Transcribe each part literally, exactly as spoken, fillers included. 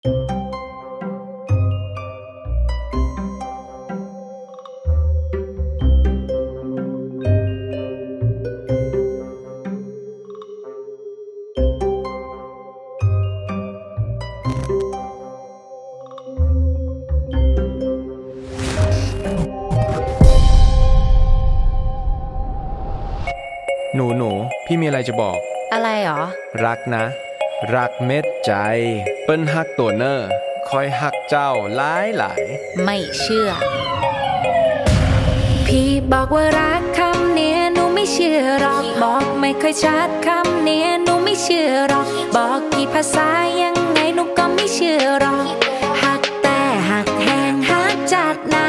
หนูหนูพี่มีอะไรจะบอกอะไรหรอรักนะรักเม็ดใจเปิ้นฮักตัวเนอร์คอยฮักเจ้าหลายหลายไม่เชื่อพี่บอกว่ารักคำเนี้ยหนูไม่เชื่อหรอกบอกไม่ค่อยชัดคำเนี้ยหนูไม่เชื่อหรอกบอกกี่ภาษายังไงหนูก็ไม่เชื่อหรอกฮักแต่ฮักแหงฮักจัดนะ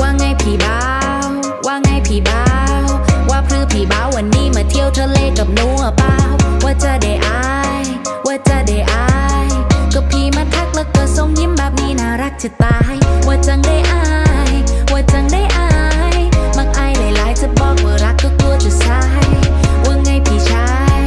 ว่าไงพี่บ่าวว่าไงพี่บ่าวว่าพรือพี่บ่าววันนี้มาเที่ยวทะเลกับหนูเปล่าว่าจะได้อายว่าจะได้อายก็พี่มาทักแล้วก็ส่งยิ้มแบบนี้น่ารักจะตายว่าจังได้อายว่าจังได้อายมักอายหลายๆจะบอกว่ารักก็กลัวจะสายว่าไงพี่ชาย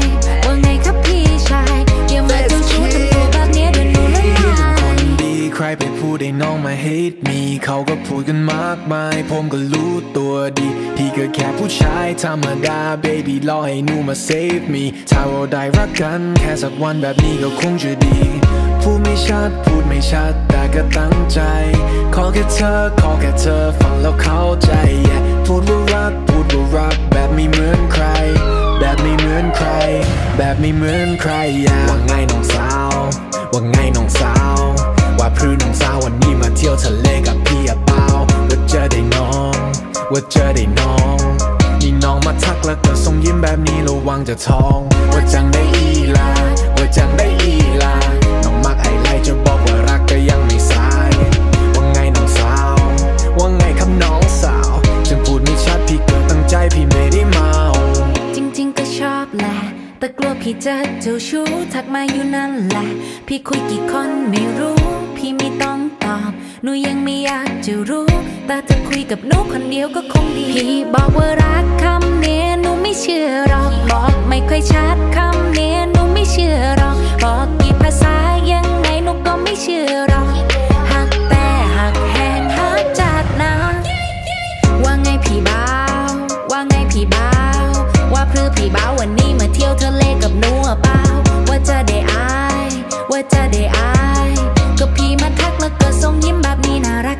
ว่าไงครับพี่ชายอย่ามาเจ้าชู้ทำตัวแบบนี้เดี๋ยวหนูละลายคนดีใครไปพูดให้น้องมาเฮทมีเขาก็พูดกันมากมายผมก็รู้ตัวดีพี่ก็แค่ผู้ชายธรรมดา baby รอให้หนูมา save me ถ้าเราได้รักกันแค่สักวันแบบนี้ก็คงจะดีพูดไม่ชัดพูดไม่ชัดแต่ก็ตั้งใจขอแค่เธอขอแค่เธอฟังแล้วเข้าใจ yeah พูดว่ารักพูดว่ารักแบบไม่เหมือนใครแบบไม่เหมือนใครแบบไม่เหมือนใคร yeah ว่าไงน้องสาวว่าไงน้องสาวว่าพรือน้องสาววันนี้มาเที่ยวทะเลกับพี่อะเปล่าแล้วเจอได้น้องว่าเจอได้น้องนี่น้องมาทักแล้วก็ส่งยิ้มแบบนี้ระวังจะท้องว่าจังได้อีลาว่าจังได้อีลาน้องมักไอไลจะบอกว่ารักก็ยังไม่สายว่าไงน้องสาวว่าไงครับน้องสาวจึงพูดไม่ชัดพี่ก็ตั้งใจพี่ไม่ได้เมาจริงๆก็ชอบแหละแต่กลัวพี่จะเจ้าชู้ทักมาอยู่นั่นแหละพี่คุยกี่คนไม่รู้พี่ไม่ต้องตอบหนูยังไม่อยากจะรู้แต่จะคุยกับหนูคนเดียวก็คงดีพี่บอกว่ารักคำเนี้ยหนูไม่เชื่อหรอกบอกไม่ค่อยชัดคำเนี้ยหนูไม่เชื่อหรอกบอกกี่ภาษายังไงหนูก็ไม่เชื่อหรอกหักแต่หักแหงหักจัดนะว่าไงพี่บ่าวว่าไงพี่บ่าวว่าพรือพี่บ่าววันนี้มาเที่ยวทะเลกับหนูเปล่าว่าจะได้อายว่าจะได้อายก็พี่มาทักแล้วก็ส่งยิ้มแบบนี้น่ารัก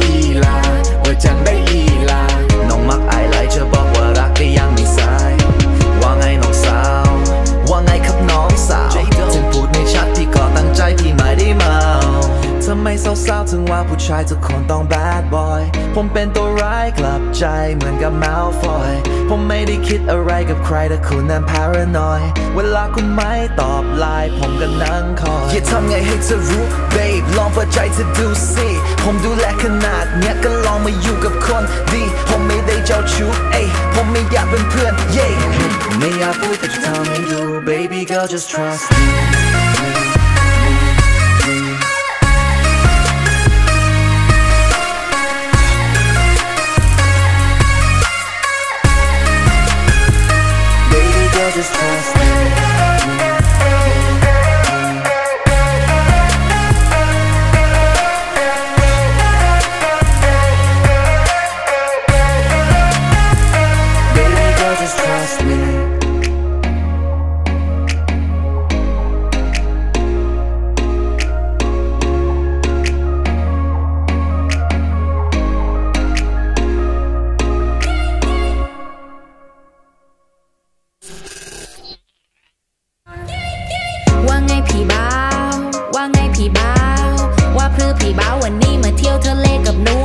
อีลาว่าจังได้อีลาน้องมักอายหลายจะบอกว่ารักก็ยังไม่สายว่าไงน้องสาวว่าไงครับน้องสาวจึงพูดไม่ชัดพี่ก็ตั้งใจพี่ไม่ได้เมาทำไมสาวๆถึงว่าผู้ชายทุกคนต้อง bad boy ผมเป็นตัวร้ายกลับใจเหมือนกับ Malfoy ผมไม่ได้คิดอะไรกับใครแต่คุณนั้น paranoid เวลาคุณไม่ตอบไลน์ผมก็นั่งคอยอย่าทำไงให้เธอรู้ babe ลองเปิดใจเธอดูสิผมดูแลขนาดเนี้ยก็ลองมาอยู่กับคนดีผมไม่ได้เจ้าชู้เอ้ยผมไม่อยากเป็นเพื่อน yeah ไม่อยากพูดแต่จะทำให้ดู baby girl just trust me just trust me. Baby girl, just trust me.พี่บ่าวว่าไงพี่บ่าวว่าพรือพี่บ่าววันนี้มาเที่ยวทะเลกับหนู